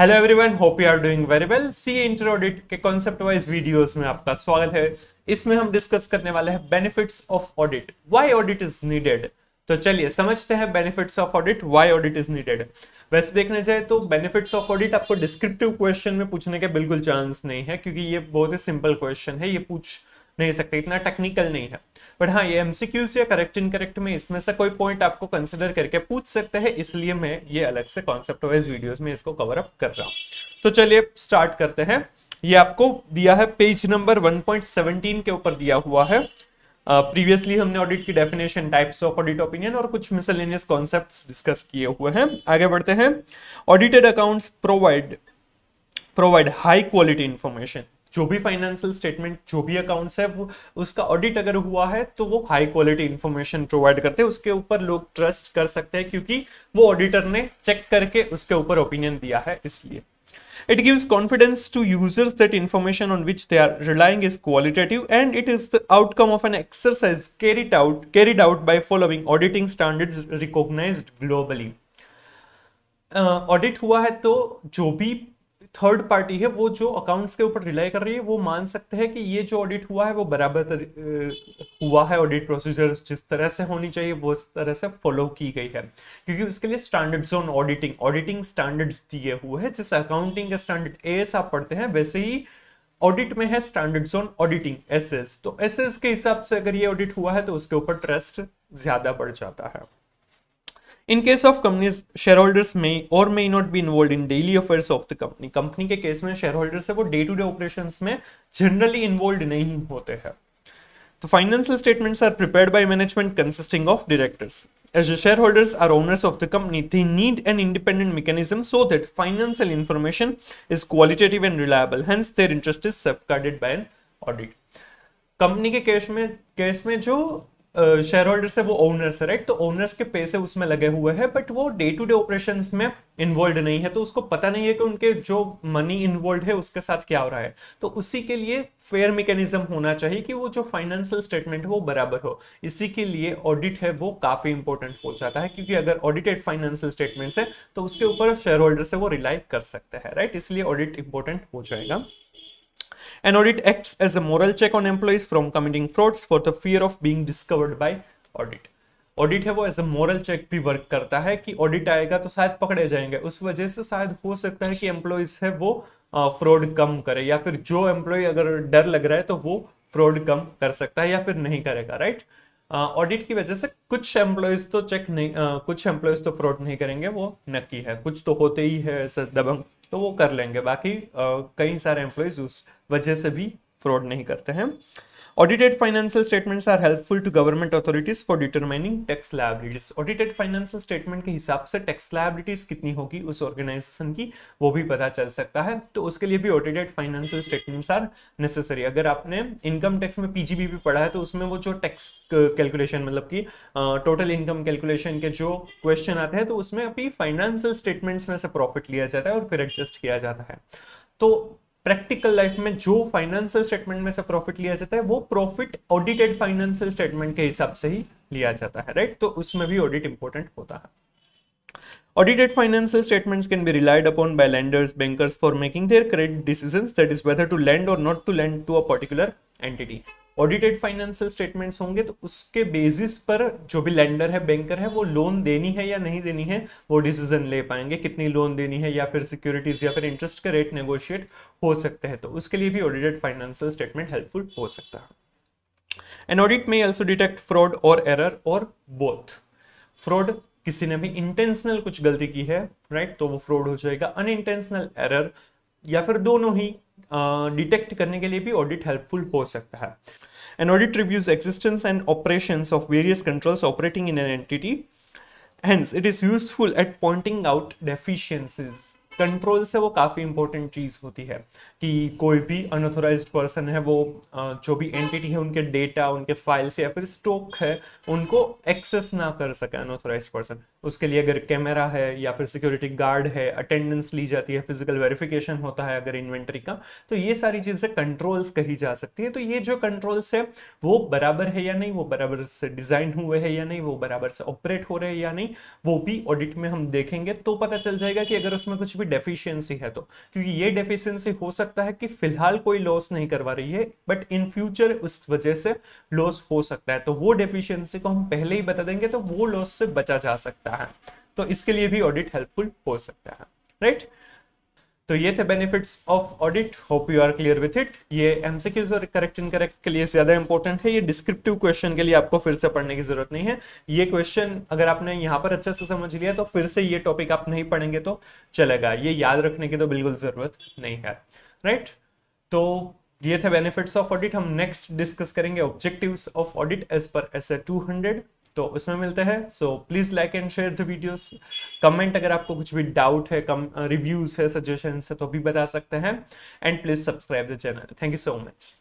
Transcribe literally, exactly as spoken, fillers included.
Hello everyone, hope you are doing very well. CA inter audit के concept wise videos में आपका स्वागत है। इसमें हम डिस्कस करने वाले हैं benefits of audit, why audit is needed. तो चलिए समझते हैं benefits of audit, why audit is needed. वैसे देखने जाए तो बेनिफिट्स ऑफ ऑडिट आपको डिस्क्रिप्टिव क्वेश्चन में पूछने के बिल्कुल चांस नहीं है, क्योंकि ये बहुत ही सिंपल क्वेश्चन है, ये पूछ नहीं सकते, इतना टेक्निकल नहीं है। बट हाँ, ये एमसीक्यूज या करेक्ट इनकरेक्ट में इसमें से कोई पॉइंट आपको कंसिडर करके पूछ सकते हैं, इसलिए मैं ये अलग से कॉन्सेप्ट वाइज वीडियोस में इसको कवर अप कर रहा हूँ। तो चलिए स्टार्ट करते हैं। ये आपको दिया है page number one point one seven के ऊपर दिया हुआ है। प्रीवियसली uh, हमने ऑडिट की definition, types of audit opinion और कुछ मिसलेनियस कॉन्सेप्ट्स डिस्कस किए हुए हैं। आगे बढ़ते हैं। Audited accounts provide provide high quality information. जो भी फाइनेंशियल स्टेटमेंट, जो भी अकाउंट्स है, वो उसका ऑडिट अगर हुआ है तो वो हाई क्वालिटी इंफॉर्मेशन प्रोवाइड करते हैं। उसके ऊपर लोग ट्रस्ट कर सकते हैं क्योंकि वो ऑडिटर ने चेक करके उसके ऊपर ओपिनियन दिया है। इसलिए it gives confidence to users that information on which they are relying is qualitative and it is the outcome of an exercise carried out carried out by following auditing standards recognised globally. Audit हुआ है तो जो भी third party है वो जो accounts के ऊपर रिलाई कर रही है, वो मान सकते हैं कि ये जो ऑडिट हुआ है वो बराबर हुआ है, ऑडिट प्रोसीजर्स जिस तरह से होनी चाहिए वो उस तरह से फॉलो की गई है, क्योंकि उसके लिए standards on auditing auditing standards दिए हुए हैं। जैसे अकाउंटिंग का स्टैंडर्ड एएस आप पढ़ते हैं, वैसे ही ऑडिट में है स्टैंडर्ड्स ऑन ऑडिटिंग एसएस। तो एसएस के हिसाब से अगर ये ऑडिट हुआ है तो उसके ऊपर ट्रस्ट ज्यादा बढ़ जाता है। In case of companies, share holders में और may not be involved in daily affairs of the company. Company के केस में शेयर होल्डर्स है वो डे टू डे ऑपरेशंस में जनरली इन्वॉल्व नहीं होते हैं। तो financial statements are prepared by management consisting of directors. As share holders are owners of the company, they need an independent mechanism so that financial information is qualitative and reliable, hence their interest is safeguarded by an audit. Company के case में case में जो share holders है वो owners है, right? तो owners के पैसे उसमें लगे हुए हैं, बट वो डे टू डे ऑपरेशंस में इन्वॉल्व नहीं है, तो उसको पता नहीं है कि उनके जो मनी इन्वॉल्व है उसके साथ क्या हो रहा है। तो उसी के लिए फेयर मैकेनिज्म होना चाहिए कि वो जो फाइनेंशियल स्टेटमेंट है वो बराबर हो। इसी के लिए ऑडिट है वो काफी इंपॉर्टेंट हो जाता है, क्योंकि अगर ऑडिटेड फाइनेंशियल स्टेटमेंट्स है तो उसके ऊपर शेयर होल्डर्स है वो रिलाई कर सकते हैं, राइट? इसलिए ऑडिट इंपॉर्टेंट हो जाएगा। An audit acts as a moral check on employees from committing frauds for the fear of being discovered by audit. Audit है वो एज अ मॉरल चेक भी वर्क करता है कि ऑडिट आएगा तो शायद पकड़े जाएंगे, उस वजह से शायद हो सकता है कि एम्प्लॉयज है वो फ्रॉड कम करे, या फिर जो एम्प्लॉय अगर डर लग रहा है तो वो फ्रॉड कम कर सकता है या फिर नहीं करेगा, राइट? ऑडिट की वजह से कुछ एम्प्लॉयज तो चेक नहीं uh, कुछ एम्प्लॉयज तो फ्रॉड नहीं करेंगे, वो नक्की है। कुछ तो होते ही है ऐसे दबंग, तो वो कर लेंगे, बाकी कई सारे एम्प्लॉयज उस वजह से भी फ्रॉड नहीं करते हैं। Audited financial statements are helpful to government authorities for determining tax liabilities. Audited financial statement के हिसाब से टैक्स लायबिलिटीज कितनी होगी उस ऑर्गेनाइजेशन की वो भी पता चल सकता है, तो उसके लिए भी audited financial statements are necessary. अगर आपने इनकम टैक्स में पीजीबी भी पढ़ा है तो उसमें वो जो टैक्स कैलकुलेशन, मतलब कि टोटल इनकम कैलकुलेशन के जो क्वेश्चन आते हैं, तो उसमें अभी फाइनेंशियल स्टेटमेंट्स में से प्रॉफिट लिया जाता है और फिर एडजस्ट किया जाता है। तो प्रैक्टिकल लाइफ में जो फाइनेंशियल स्टेटमेंट में से प्रॉफिट लिया जाता है वो प्रॉफिट ऑडिटेड फाइनेंशियल स्टेटमेंट के हिसाब से ही लिया जाता है, राइट? तो उसमें भी ऑडिट इंपॉर्टेंट होता है। Audited financial statements can be relied upon by lenders, bankers for making their credit decisions, that is whether to lend or not to lend to a particular entity. Audited financial statements होंगे तो उसके basis पर जो भी lender है, banker है, वो loan देनी है या नहीं देनी है वो डिसीजन ले पाएंगे, कितनी लोन देनी है या फिर सिक्योरिटीज या फिर इंटरेस्ट के रेट नेगोशिएट हो सकते हैं। तो उसके लिए भी ऑडिटेड फाइनेंशियल स्टेटमेंट हेल्पफुल हो सकता है। एन ऑडिट में ऑल्सो डिटेक्ट फ्रॉड और एरर और बोथ। फ्रॉड, किसी ने भी इंटेंशनल कुछ गलती की है, राइट, तो वो फ्रॉड हो जाएगा। अनइंटेंशनल एरर या फिर दोनों ही डिटेक्ट uh, करने के लिए भी ऑडिट हेल्पफुल हो सकता है। An audit reviews existence and operations of various controls operating in an entity, hence it is useful at pointing out deficiencies. Control से वो काफ़ी इंपॉर्टेंट चीज़ होती है कि कोई भी अनऑथोराइज्ड पर्सन है वो जो भी एंटिटी है उनके डेटा, उनके फाइल्स या फिर स्टॉक है उनको एक्सेस ना कर सके अनऑथोराइज्ड पर्सन। उसके लिए अगर कैमरा है या फिर सिक्योरिटी गार्ड है, अटेंडेंस ली जाती है, फिजिकल वेरिफिकेशन होता है अगर इन्वेंट्री का, तो ये सारी चीज़ें कंट्रोल्स कही जा सकती है। तो ये जो कंट्रोल्स है वो बराबर है या नहीं, वो बराबर से डिज़ाइन हुए हैं या नहीं, वो बराबर से ऑपरेट हो रहे हैं या नहीं, वो भी ऑडिट में हम देखेंगे तो पता चल जाएगा कि अगर उसमें कुछ भी डेफिशिएंसी है तो, क्योंकि ये डेफिशिएंसी हो सकता है कि फिलहाल कोई लॉस नहीं करवा रही है बट इन फ्यूचर उस वजह से लॉस हो सकता है, तो वो डेफिशिएंसी को हम पहले ही बता देंगे तो वो लॉस से बचा जा सकता है। तो इसके लिए भी ऑडिट हेल्पफुल हो सकता है, राइट। तो ये थे benefits of audit, hope you are clear with it. ये एमसीक्यूज और करेक्ट इनकरेक्ट के लिए ज्यादा इंपॉर्टेंट है, ये डिस्क्रिप्टिव क्वेश्चन के लिए आपको फिर से पढ़ने की जरूरत नहीं है। ये क्वेश्चन अगर आपने यहाँ पर अच्छे से समझ लिया तो फिर से ये टॉपिक आप नहीं पढ़ेंगे तो चलेगा, ये याद रखने की तो बिल्कुल जरूरत नहीं है, राइट। तो ये थे बेनिफिट्स ऑफ ऑडिट। हम नेक्स्ट डिस्कस करेंगे objectives of audit as per S A two hundred, तो उसमें मिलते हैं। So please like and share the videos, comment अगर आपको कुछ भी डाउट है, कम रिव्यूज है, सजेशन है तो भी बता सकते हैं, and please subscribe the channel. Thank you so much.